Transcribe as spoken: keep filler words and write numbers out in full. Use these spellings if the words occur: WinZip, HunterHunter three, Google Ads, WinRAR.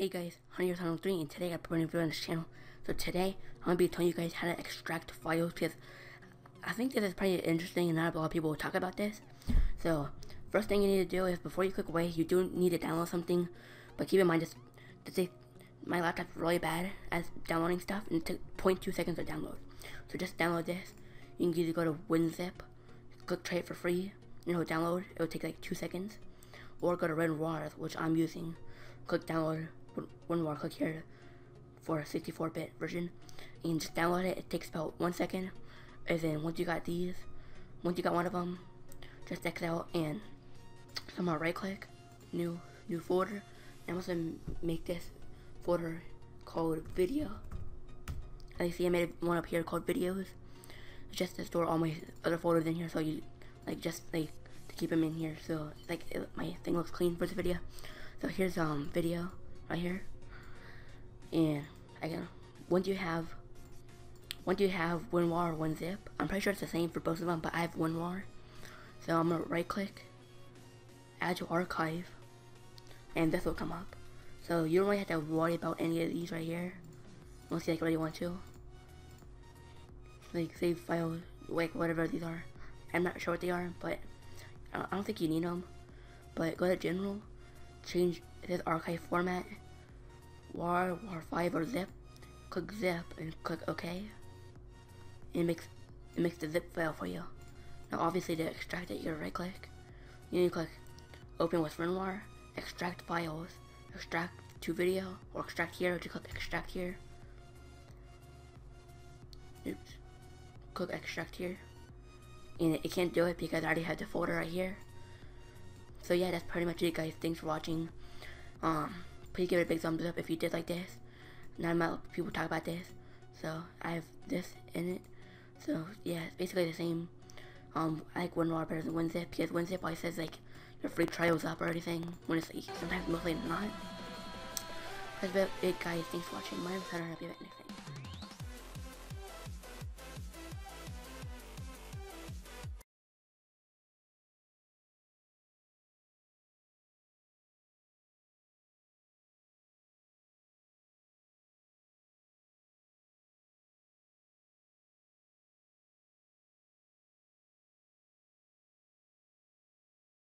Hey guys, HunterHunter three, and today I put a video on this channel. So today I'm gonna be telling you guys how to extract files, because I think this is pretty interesting and not a lot of people will talk about this. So first thing you need to do is, before you click away, you do need to download something, but keep in mind, just to say, my laptop's really bad at downloading stuff and it took zero point two seconds to download. So just download this. You can either go to WinZip, click try it for free, you know, download, it'll take like two seconds, or go to WinRAR, which I'm using, click download WinRAR, click here for a sixty-four bit version, and just download it. It takes about one second, and then once you got these, once you got one of them, just X out and somehow right click, new new folder, and I'm also make this folder called video. As you see, I made one up here called videos, just to store all my other folders in here, so you like just like to keep them in here, so like it, my thing looks clean for this video. So here's um video right here, and again, once you have once you have WinRAR or WinZip, I'm pretty sure it's the same for both of them, but I have WinRAR, so I'm gonna right click, add to archive, and this will come up. So you don't really have to worry about any of these right here, unless you like really want to. Like save files, like whatever these are. I'm not sure what they are, but I don't think you need them. But go to general, change this archive format, WAR, WAR five, or zip. Click zip and click OK. And it makes it makes the zip file for you. Now, obviously, to extract it, you right click. You need to click Open with WinRAR, Extract Files, Extract to Video, or Extract Here. Just click Extract Here. Oops. Click Extract Here. And it can't do it because I already have the folder right here. So yeah, that's pretty much it, guys. Thanks for watching. Um, please give it a big thumbs up if you did like this. Not a lot of people talk about this, so I have this in it. So yeah, it's basically the same. Um, I like WinRAR better than WinZip, because WinZip always says like your free trial's up or anything, when it's like sometimes mostly not. That's about it, guys. Thanks for watching. My name is HunterHunter three.